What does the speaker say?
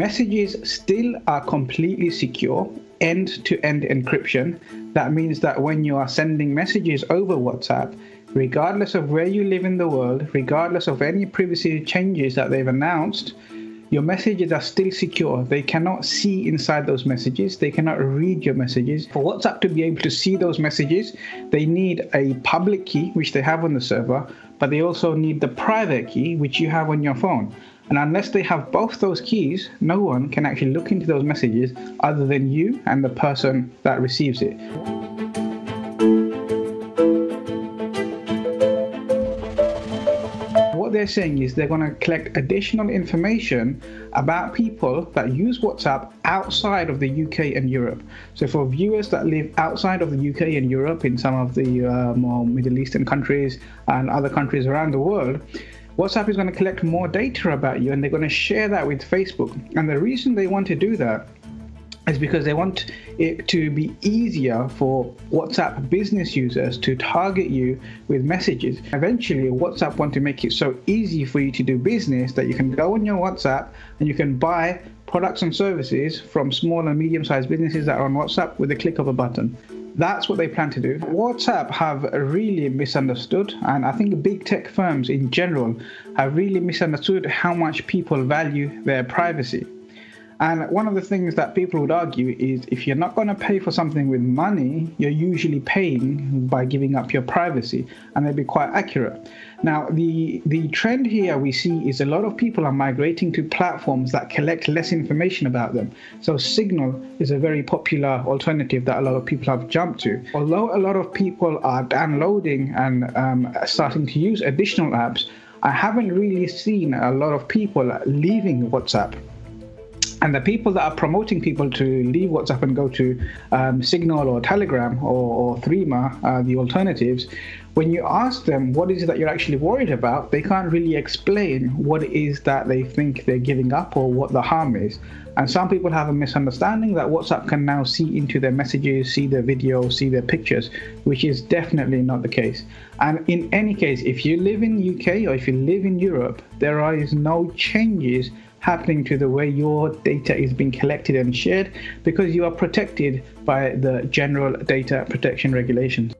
messages still are completely secure, end-to-end encryption. That means that when you are sending messages over WhatsApp, regardless of where you live in the world, regardless of any privacy changes that they've announced, your messages are still secure. They cannot see inside those messages. They cannot read your messages. For WhatsApp to be able to see those messages, they need a public key, which they have on the server, but they also need the private key, which you have on your phone. And unless they have both those keys, no one can actually look into those messages other than you and the person that receives it. What they're saying is they're going to collect additional information about people that use WhatsApp outside of the UK and Europe. So for viewers that live outside of the UK and Europe, in some of the more Middle Eastern countries and other countries around the world, WhatsApp is going to collect more data about you, and they're going to share that with Facebook. And the reason they want to do that is because they want it to be easier for WhatsApp business users to target you with messages. Eventually, WhatsApp want to make it so easy for you to do business that you can go on your WhatsApp and you can buy products and services from small and medium-sized businesses that are on WhatsApp with the click of a button. That's what they plan to do. WhatsApp have really misunderstood, and I think big tech firms in general have really misunderstood how much people value their privacy. And one of the things that people would argue is if you're not going to pay for something with money, you're usually paying by giving up your privacy, and they'd be quite accurate. Now, the trend here we see is a lot of people are migrating to platforms that collect less information about them. So Signal is a very popular alternative that a lot of people have jumped to. Although a lot of people are downloading and starting to use additional apps, I haven't really seen a lot of people leaving WhatsApp. And the people that are promoting people to leave WhatsApp and go to Signal or Telegram or Threema, the alternatives, when you ask them what is it that you're actually worried about, they can't really explain what it is that they think they're giving up or what the harm is. And some people have a misunderstanding that WhatsApp can now see into their messages, see their videos, see their pictures, which is definitely not the case. And in any case, if you live in the UK or if you live in Europe, there is no changes happening to the way your data is being collected and shared because you are protected by the General Data Protection Regulations.